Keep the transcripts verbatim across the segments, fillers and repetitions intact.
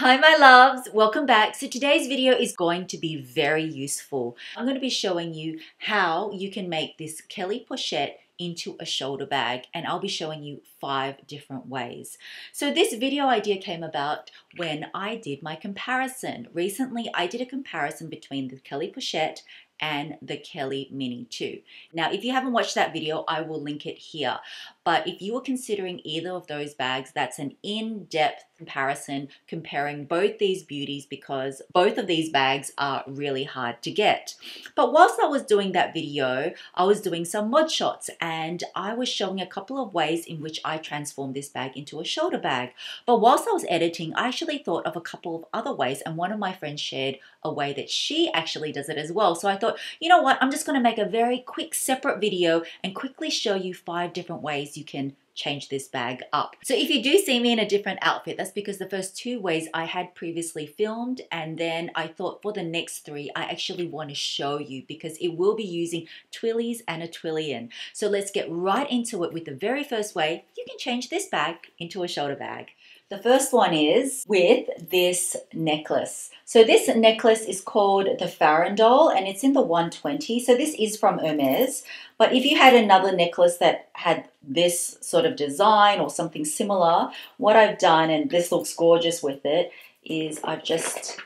Hi my loves, welcome back. So today's video is going to be very useful. I'm going to be showing you how you can make this Kelly Pochette into a shoulder bag, and I'll be showing you five different ways. So this video idea came about when I did my comparison. Recently I did a comparison between the Kelly Pochette and the Kelly Mini two. Now, if you haven't watched that video, I will link it here. But if you were considering either of those bags, that's an in-depth comparison comparing both these beauties because both of these bags are really hard to get. But whilst I was doing that video, I was doing some mod shots and I was showing a couple of ways in which I transformed this bag into a shoulder bag. But whilst I was editing, I actually thought of a couple of other ways, and one of my friends shared a way that she actually does it as well. So I thought, you know what, I'm just going to make a very quick separate video and quickly show you five different ways you can change this bag up. So if you do see me in a different outfit, that's because the first two ways I had previously filmed, and then I thought for the next three I actually want to show you because it will be using Twillies and a Twillian. So let's get right into it with the very first way you can change this bag into a shoulder bag. The first one is with this necklace. So this necklace is called the Farandole and it's in the one twenty. So this is from Hermes. But if you had another necklace that had this sort of design or something similar, what I've done, and this looks gorgeous with it, is I've just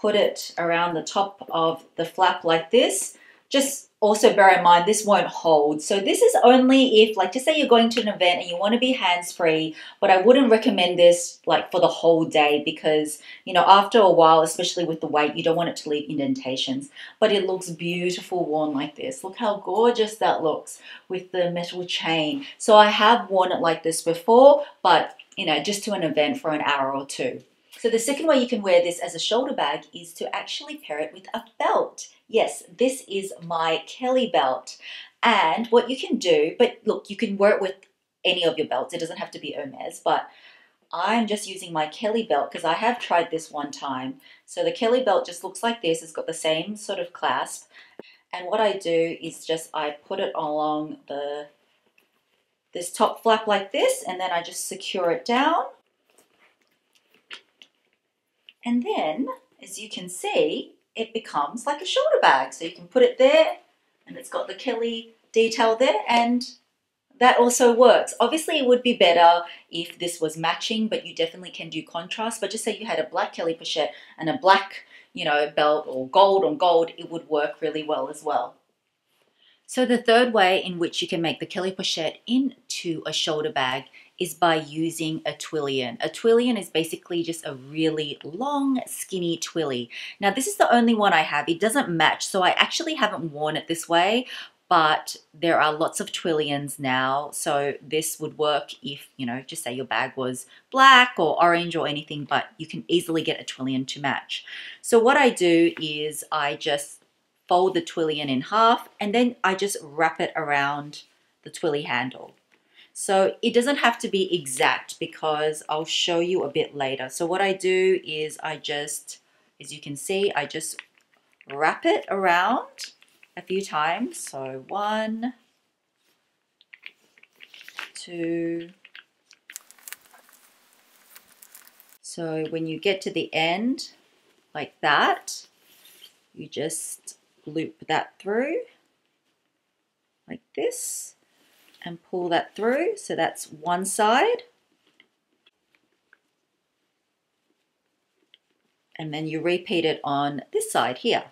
put it around the top of the flap like this. Just also bear in mind, this won't hold. So this is only if, like, just say you're going to an event and you want to be hands-free, but I wouldn't recommend this like for the whole day because, you know, after a while, especially with the weight, you don't want it to leave indentations. But it looks beautiful worn like this. Look how gorgeous that looks with the metal chain. So I have worn it like this before, but, you know, just to an event for an hour or two. So the second way you can wear this as a shoulder bag is to actually pair it with a belt. Yes, this is my Kelly belt. And what you can do, but look, you can wear it with any of your belts. It doesn't have to be Hermes, but I'm just using my Kelly belt because I have tried this one time. So the Kelly belt just looks like this. It's got the same sort of clasp. And what I do is just I put it along the this top flap like this, and then I just secure it down. And then, as you can see, it becomes like a shoulder bag. So you can put it there, and it's got the Kelly detail there, and that also works. Obviously, it would be better if this was matching, but you definitely can do contrast. But just say you had a black Kelly Pochette and a black, you know, belt, or gold on gold, it would work really well as well. So the third way in which you can make the Kelly Pochette into a shoulder bag is by using a Twillian. A Twillian is basically just a really long, skinny twilly. Now, this is the only one I have. It doesn't match, so I actually haven't worn it this way, but there are lots of Twillians now, so this would work if, you know, just say your bag was black or orange or anything, but you can easily get a Twillian to match. So what I do is I just fold the Twillian in half, and then I just wrap it around the twilly handle. So it doesn't have to be exact because I'll show you a bit later. So what I do is I just, as you can see, I just wrap it around a few times. So one, two. So when you get to the end like that, you just loop that through like this. And pull that through, so that's one side. And then you repeat it on this side here.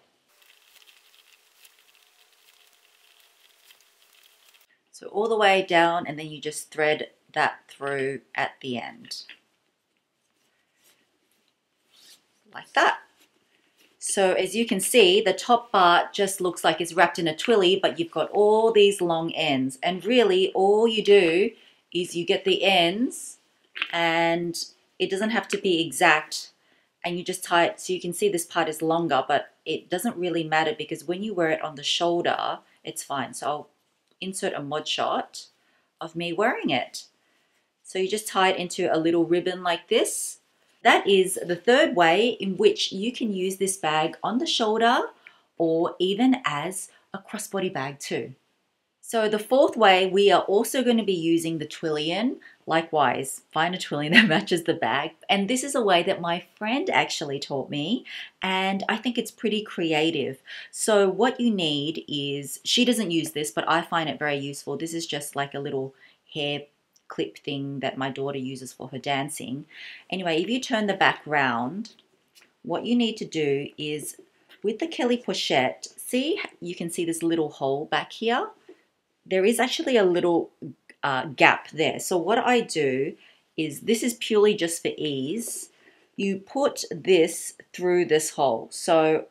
So all the way down, and then you just thread that through at the end. Like that. So as you can see, the top part just looks like it's wrapped in a twilly, but you've got all these long ends. And really, all you do is you get the ends, and it doesn't have to be exact, and you just tie it. So you can see this part is longer, but it doesn't really matter because when you wear it on the shoulder, it's fine. So I'll insert a mod shot of me wearing it. So you just tie it into a little ribbon like this. That is the third way in which you can use this bag on the shoulder or even as a crossbody bag too. So the fourth way, we are also going to be using the Twillian, Likewise, find a Twillian that matches the bag. And this is a way that my friend actually taught me, and I think it's pretty creative. So what you need is, she doesn't use this, but I find it very useful. This is just like a little hair clip thing that my daughter uses for her dancing. Anyway, if you turn the back round, what you need to do is, with the Kelly Pochette, see, you can see this little hole back here. There is actually a little uh, gap there. So what I do is, this is purely just for ease. You put this through this hole. So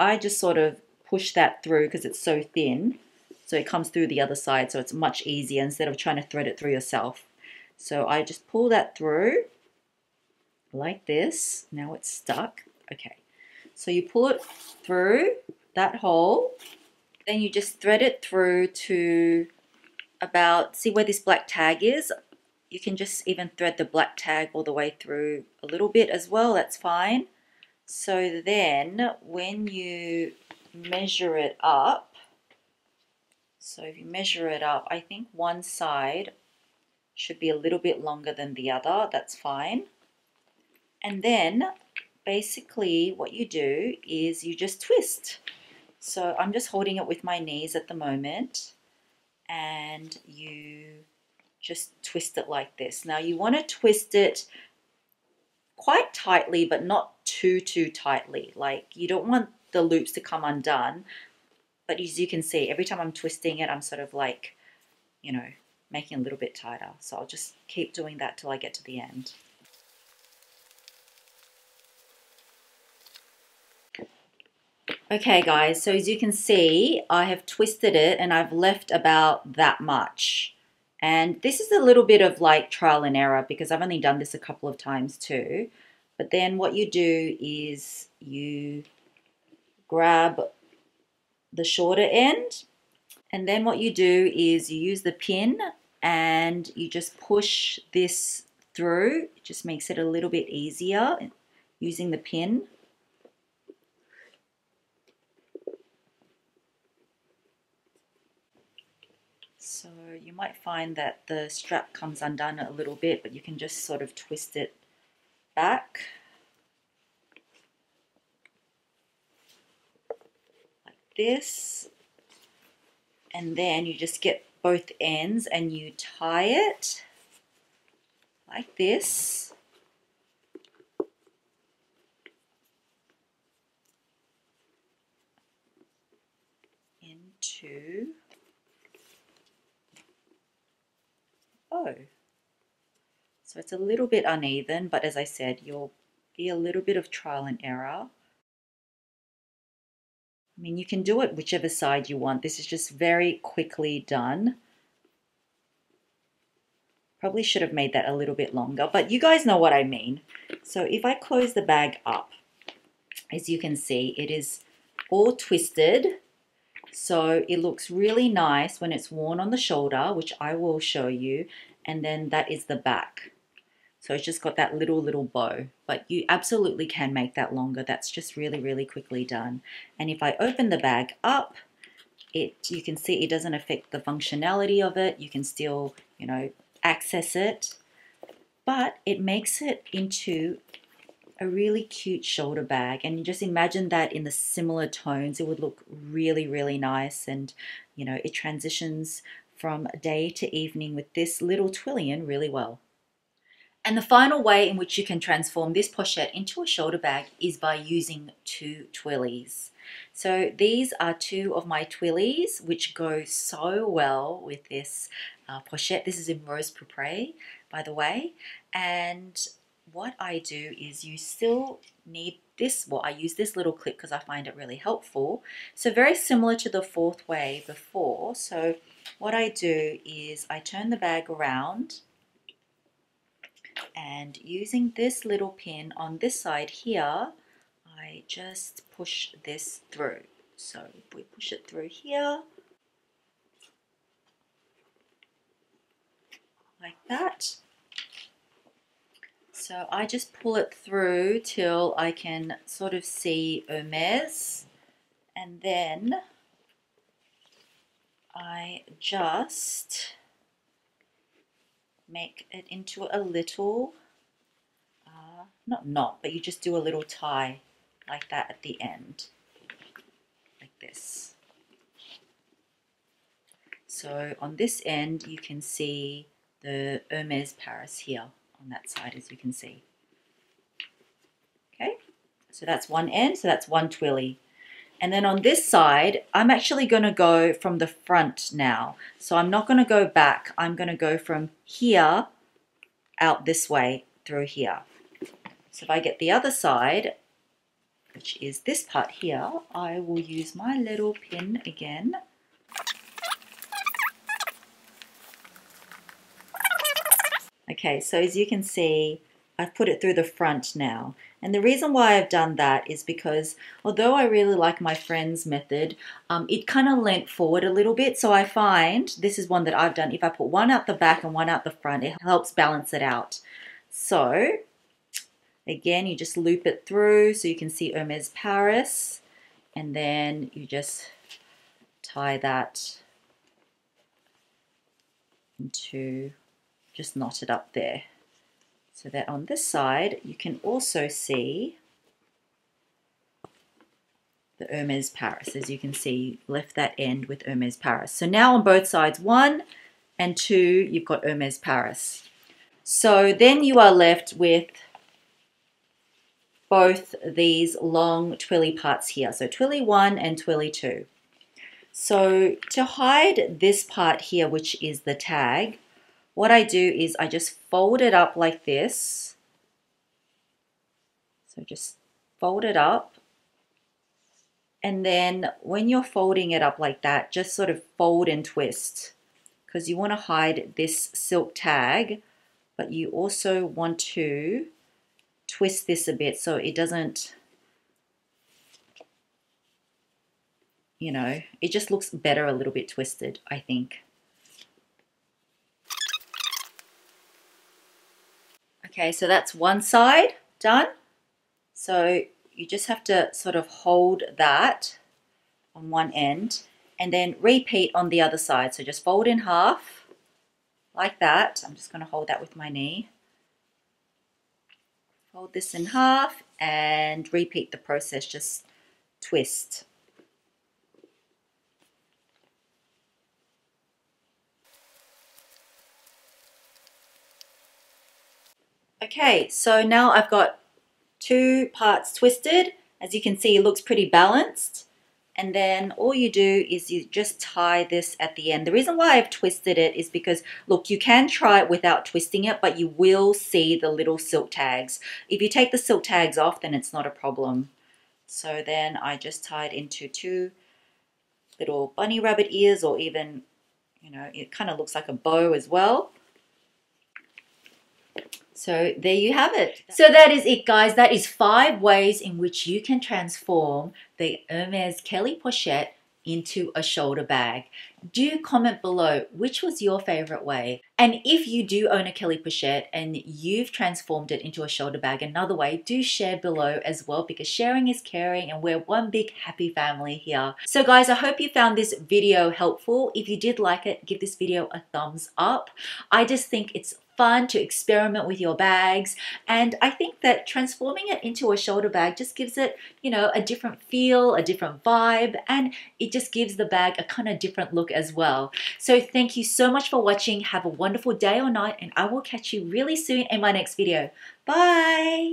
I just sort of push that through because it's so thin. So it comes through the other side, so it's much easier instead of trying to thread it through yourself. So I just pull that through like this. Now it's stuck. Okay. So you pull it through that hole. Then you just thread it through to about, see where this black tag is? You can just even thread the black tag all the way through a little bit as well, that's fine. So then when you measure it up, so if you measure it up, I think one side should be a little bit longer than the other, that's fine. And then basically what you do is you just twist. So I'm just holding it with my knees at the moment, and you just twist it like this. Now you want to twist it quite tightly, but not too, too tightly. Like, you don't want the loops to come undone, but as you can see, every time I'm twisting it, I'm sort of like, you know, making it a little bit tighter. So I'll just keep doing that till I get to the end. Okay guys, so as you can see, I have twisted it and I've left about that much. And this is a little bit of like trial and error because I've only done this a couple of times too. But then what you do is you grab the shorter end, and then what you do is you use the pin and you just push this through. It just makes it a little bit easier using the pin. So you might find that the strap comes undone a little bit, but you can just sort of twist it back like this, and then you just get both ends and you tie it like this. Into Oh, so it's a little bit uneven, but as I said, you'll be a little bit of trial and error. I mean, you can do it whichever side you want. This is just very quickly done. Probably should have made that a little bit longer, but you guys know what I mean. So if I close the bag up, as you can see, it is all twisted. So it looks really nice when it's worn on the shoulder, which I will show you. And then that is the back. So it's just got that little, little bow. But you absolutely can make that longer. That's just really, really quickly done. And if I open the bag up, it you can see it doesn't affect the functionality of it. You can still, you know, access it. But it makes it into a really cute shoulder bag, and you just imagine that in the similar tones, it would look really, really nice. And you know, it transitions from day to evening with this little Twillian really well. And the final way in which you can transform this pochette into a shoulder bag is by using two Twillies. So these are two of my Twillies, which go so well with this uh, pochette. This is in Rose Pourpre, by the way. And what I do is, you still need this, well, I use this little clip because I find it really helpful. So very similar to the fourth way before. So what I do is I turn the bag around, and using this little pin on this side here, I just push this through. So if we push it through here, like that. So I just pull it through till I can sort of see Hermes, and then I just make it into a little, uh, not knot, but you just do a little tie like that at the end, like this. So on this end, you can see the Hermes Paris here on that side, as you can see. Okay, so that's one end, so that's one twilly. And then on this side, I'm actually going to go from the front now. So I'm not going to go back. I'm going to go from here out this way through here. So if I get the other side, which is this part here, I will use my little pin again. Okay, so as you can see, I've put it through the front now. And the reason why I've done that is because although I really like my friend's method, um, it kind of leant forward a little bit. So I find, this is one that I've done, if I put one out the back and one out the front, it helps balance it out. So again, you just loop it through so you can see Hermes Paris, and then you just tie that into, just knot it up there. So that on this side, you can also see the Hermes Paris. As you can see, left that end with Hermes Paris. So now on both sides, one and two, you've got Hermes Paris. So then you are left with both these long twilly parts here. So twilly one and twilly two. So to hide this part here, which is the tag, what I do is I just fold it up like this. So just fold it up. And then when you're folding it up like that, just sort of fold and twist, because you want to hide this silk tag, but you also want to twist this a bit so it doesn't, you know, it just looks better a little bit twisted, I think. Okay, so that's one side done. So you just have to sort of hold that on one end and then repeat on the other side. So just fold in half like that. I'm just going to hold that with my knee. Fold this in half and repeat the process, just twist. Okay, so now I've got two parts twisted. As you can see, it looks pretty balanced. And then all you do is you just tie this at the end. The reason why I've twisted it is because, look, you can try it without twisting it, but you will see the little silk tags. If you take the silk tags off, then it's not a problem. So then I just tied into two little bunny rabbit ears, or even, you know, it kind of looks like a bow as well. So there you have it. So that is it, guys. That is five ways in which you can transform the Hermes Kelly Pochette into a shoulder bag. Do comment below which was your favorite way. And if you do own a Kelly Pochette and you've transformed it into a shoulder bag another way, do share below as well, because sharing is caring and we're one big happy family here. So guys, I hope you found this video helpful. If you did like it, give this video a thumbs up. I just think it's fun to experiment with your bags, and I think that transforming it into a shoulder bag just gives it, you know, a different feel, a different vibe, and it just gives the bag a kind of different look as well. So thank you so much for watching. Have a wonderful day or night, and I will catch you really soon in my next video. Bye!